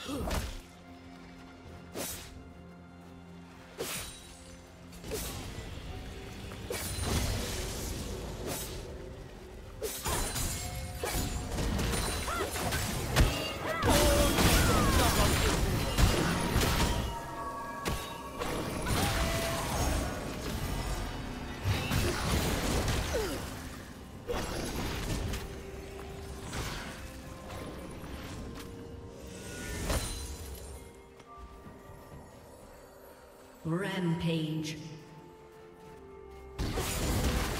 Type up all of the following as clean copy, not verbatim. Huh. Rampage. Huh?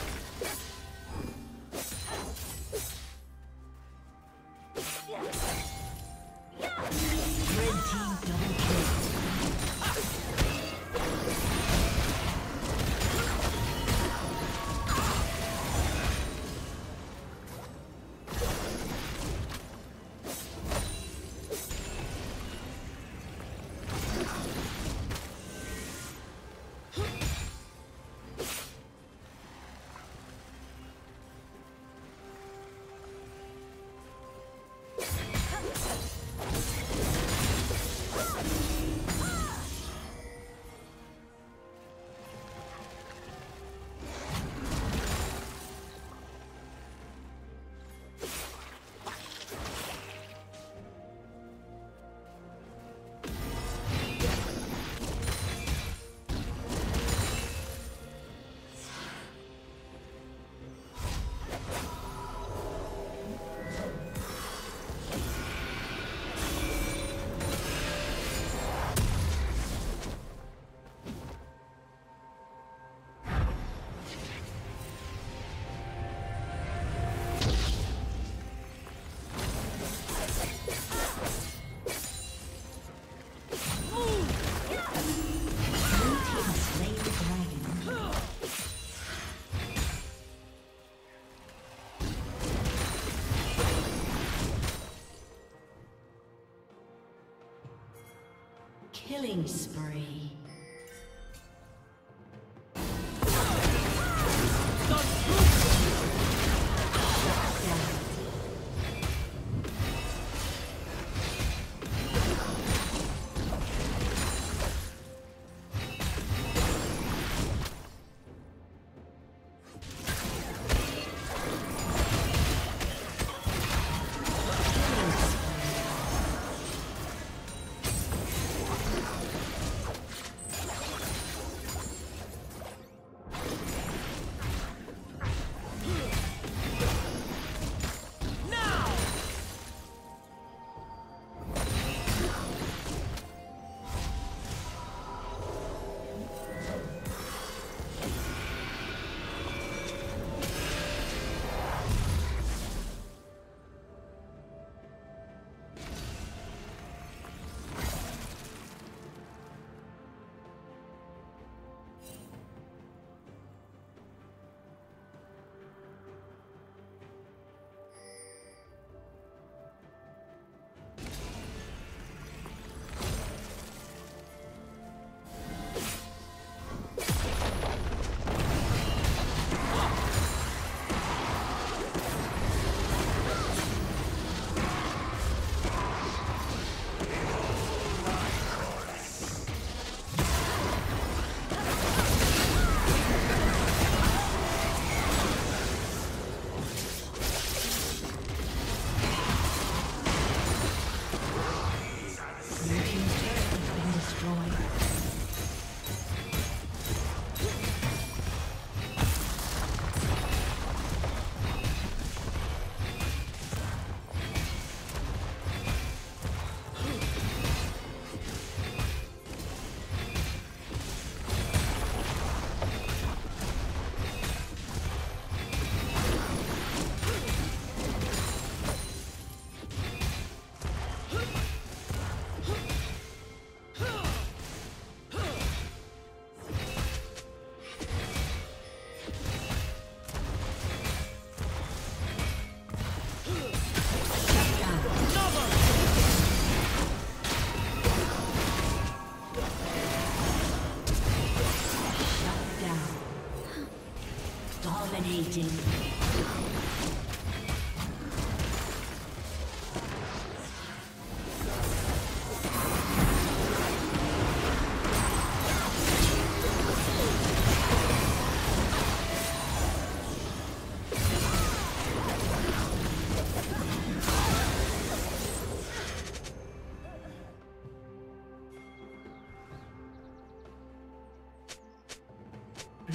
Killing spree.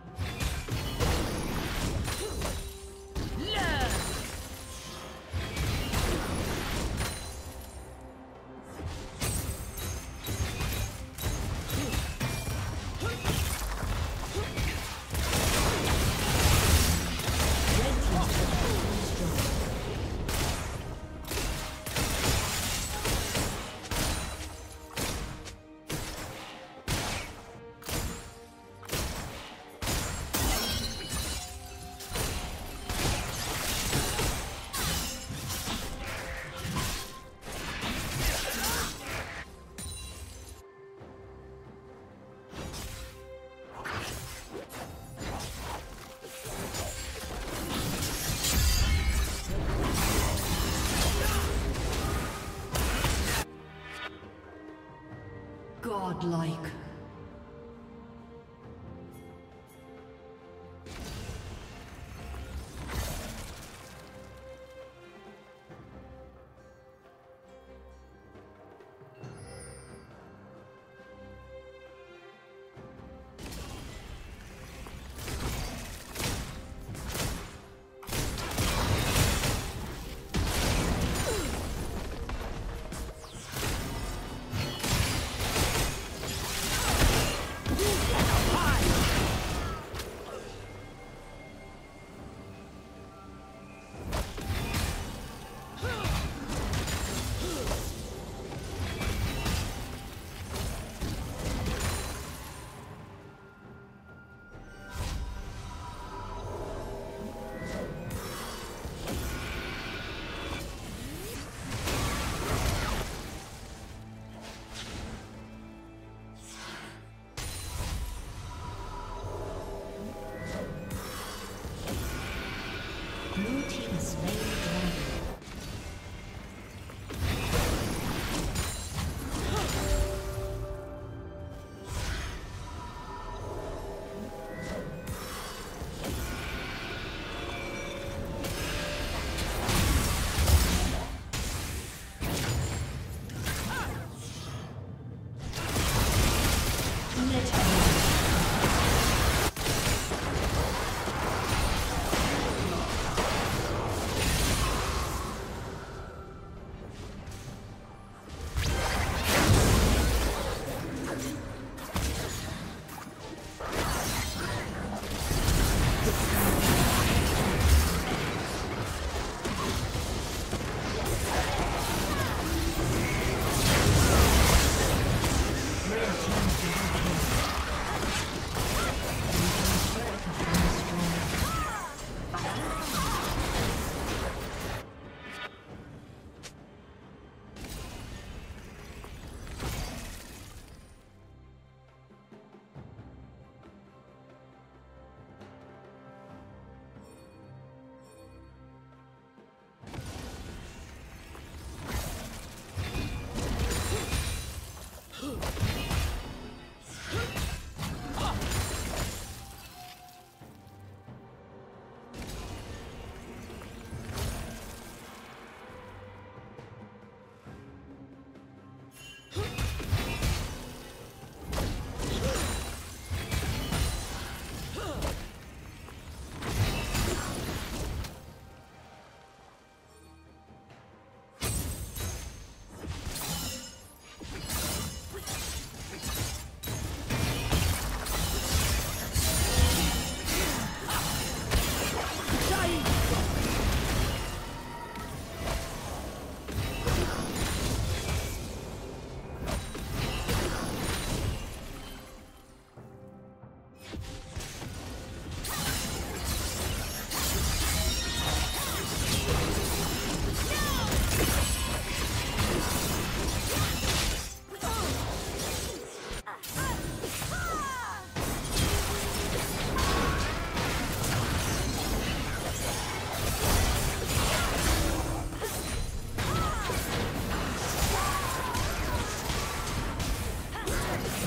Godlike.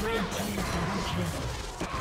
Red team double kill.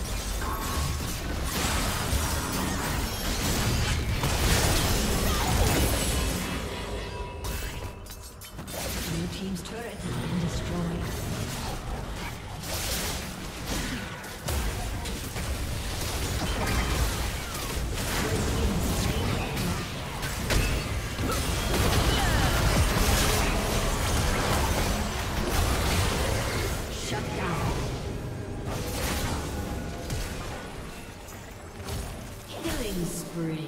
Blue team's turret has been destroyed. Shut down. Killing spree.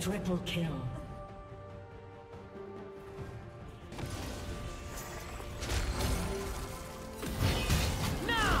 Triple kill. Now.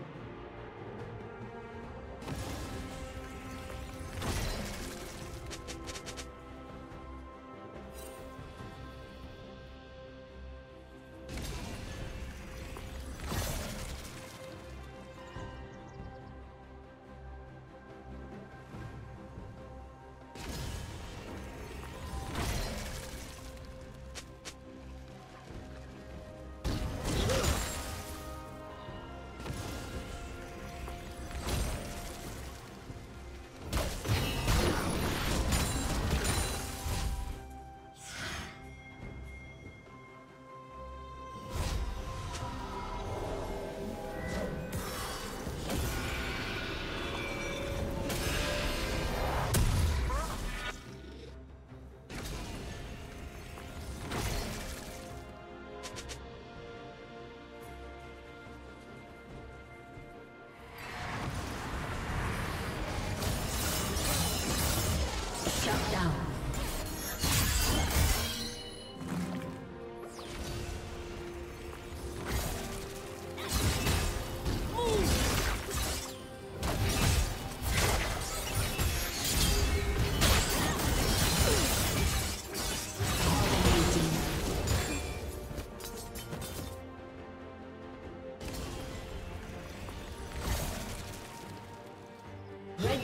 Red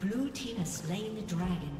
Blue team has slain the dragon.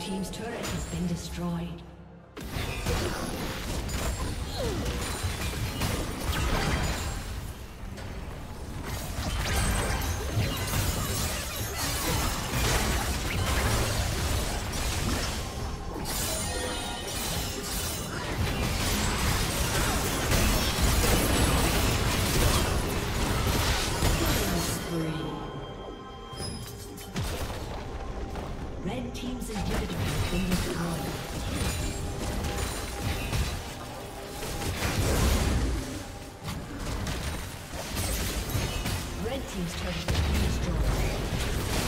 team's turret has been destroyed. Red team's turret has been destroyed.